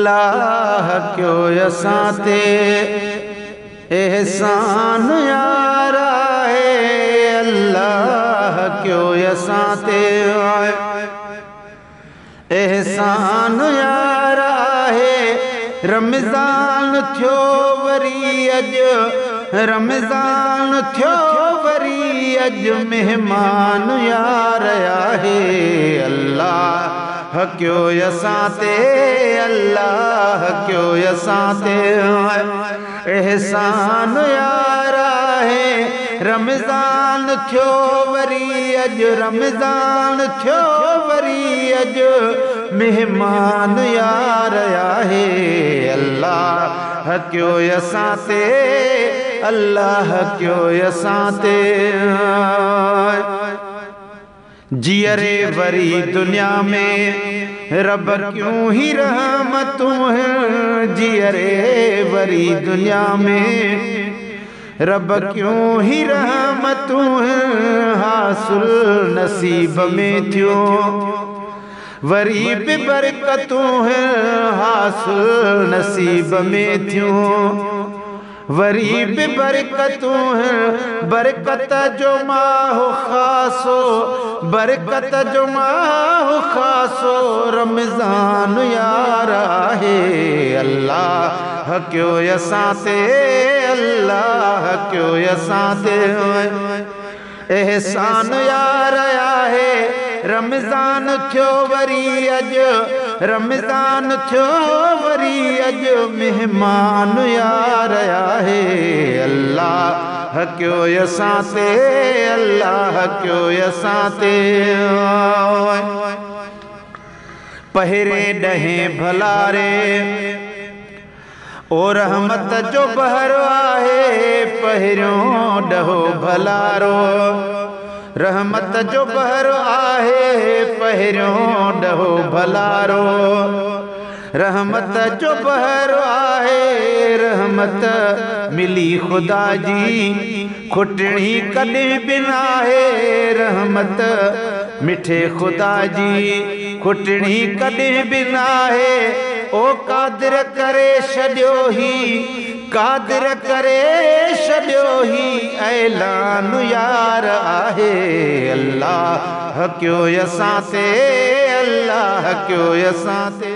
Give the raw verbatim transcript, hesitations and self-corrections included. अल्लाह क्यों असाते एहसान यारा है, अल्लाह क्यों असाते एहसान यारा है। रमज़ान थियो वरी अॼु, रमज़ान थियो वरी अॼु, मेहमान यार आहे अल्लाह क्यों असाते, अल्लाह क्यों असाते एहसान यारा है। रमज़ान थियो वरी अॼु, रमज़ान थियो वरी अॼु, मेहमान यार आहे अल्लाह क्यों असाते, अल्लाह क्यों असाते। जियरे वरी दुनिया में रब क्यों ही रहमतू है, जियरे वरी दुनिया में रब क्यों ही रहमतू है। हासिल नसीब में थियो वरी पे बरकतू है, हासिल नसीब में थियो वरी पे बरकतों हैं। बरकत जो माह खासो, बरकत जो माह खासो, रमज़ान यारा है अल्लाह क्यों असाते, अल्लाह क्यों असाते एहसान यारा है। रमज़ान थियो वरी अॼु, रमज़ान थियो वरी अॼु, मेहमान यार आहे अल्लाह क्यों असाते, अल्लाह क्यों असाते। पहिरे ॾहें भलारे ओ रहमत जो बहरो आहे, पहिरियों ॾहो भलारो रहमत जो बहर आहे, पहिरियों ॾहो भलारो रहमत जो बहर आहे। रहमत मिली खुदा जी खुटणी कॾहिं बिन आहे, रहमत मिठे खुदा जी खुटणी कॾहिं बिन आहे। ओ कादिर करे छॾियो ही, कादिर करे छॾियो ही, ऐलान यार आहे अल्लाह क्यों असां ते, अल्लाह क्यों असां ते।